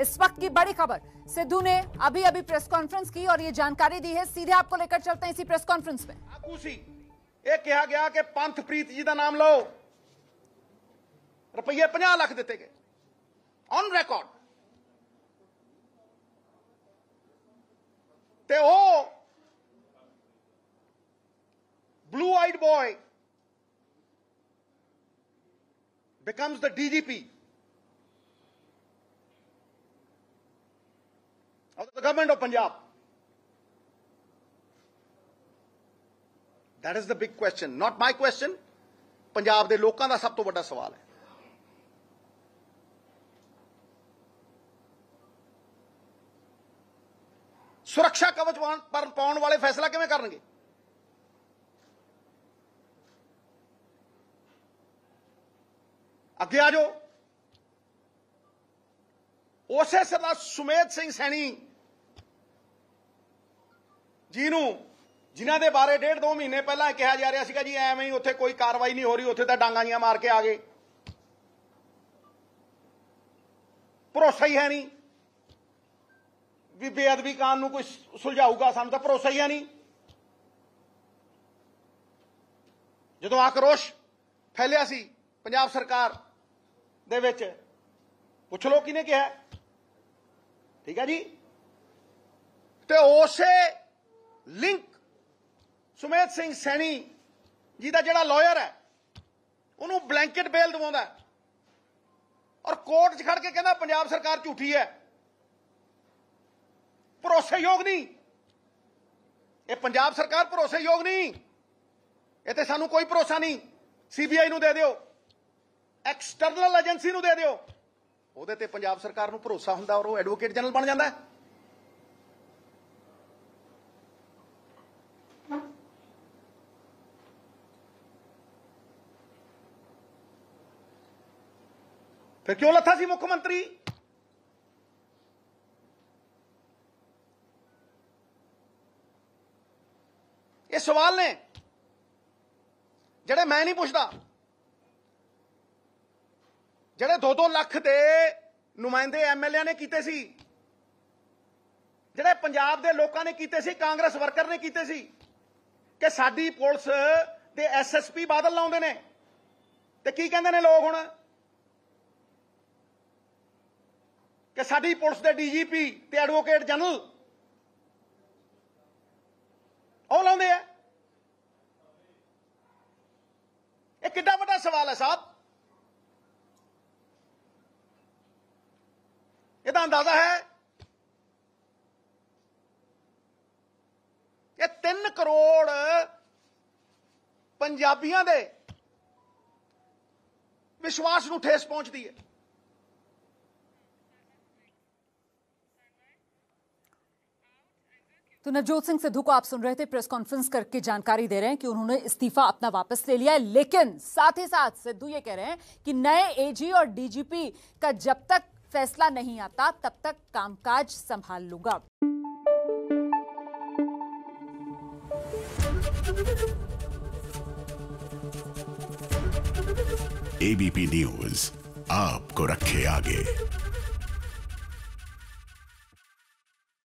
इस वक्त की बड़ी खबर, सिद्धू ने अभी अभी प्रेस कॉन्फ्रेंस की और ये जानकारी दी है। सीधे आपको लेकर चलते हैं इसी प्रेस कॉन्फ्रेंस में। ये कहा गया कि पंथप्रीत जी का नाम लो, रुपये 50 लाख दिते गए ऑन रिकॉर्ड, ते ओ blue eyed boy becomes the DGP of the government of Punjab. That is the big question, not my question. Punjab de lokan da sab to bada sawal hai. सुरक्षा कवच पाने वाले फैसला किवें करनगे? अगे आ जाओ, उसे सरदार सुमेध सिंह सैनी जी नूं जिन्हां दे बारे 1.5-2 महीने पहला कहा जा रहा सीगा जी एवें ही उत्थे कोई कार्रवाई नहीं हो रही, उत्थे तां डांगा जिहां मार के आ गए, भरोसा ही है नहीं भी बेअदबी कानून नूं कोई सुलझाऊगा, सानूं तां भरोसा ही है नहीं। जदों आक्रोश फैलिया सी पंजाब सरकार दे विच, पुछ लो किने कहा, ठीक है जी, तो उसे लिंक सुमेध सिंह सैनी जी का जिहड़ा लॉयर है उन्होंने ब्लैंकेट बेल दवाउंदा और कोर्ट 'च खड़ के कहना पंजाब सरकार झूठी है, भरोसेयोग नहीं, ये पंजाब सरकार भरोसेयोग नहीं, ये सानू कोई भरोसा नहीं, सीबीआई नू दे दिओ, एक्सटर्नल एजेंसी नू दे दिओ, उहदे ते पंजाब सरकार नू भरोसा हुंदा और एडवोकेट जनरल बन जांदा है। फिर क्यों लथा सी मुख्यमंत्री? ये सवाल ने जेड़े मैं नहीं पूछता, जेड़े 2-2 लाख दे नुमाइंदे MLA ने कीते सी, जेड़े पंजाब दे लोकां ने कीते सी, कांग्रेस वर्कर ने कीते सी कि साडी पुलिस दे SSP बादल लाउंदे ने, ते की कहंदे ने लोग हुण कि साडी पुलिस दे DGP ते एडवोकेट जनरल ਉਹ ਲਾਉਂਦੇ ਆ। ਇਹ ਕਿੱਡਾ ਵੱਡਾ ਸਵਾਲ ਹੈ ਸਾਹਿਬ, ਇਹਦਾ ਅੰਦਾਜ਼ਾ ਹੈ ਕਿ 3 ਕਰੋੜ ਪੰਜਾਬੀਆਂ ਦੇ ਵਿਸ਼ਵਾਸ ਨੂੰ ਠੇਸ ਪਹੁੰਚਦੀ ਹੈ। तो नवजोत सिंह सिद्धू को आप सुन रहे थे, प्रेस कॉन्फ्रेंस करके जानकारी दे रहे हैं कि उन्होंने इस्तीफा अपना वापस ले लिया है, लेकिन साथ ही साथ सिद्धू ये कह रहे हैं कि नए AG और DGP का जब तक फैसला नहीं आता तब तक कामकाज संभाल लूंगा। ABP न्यूज आपको रखे आगे।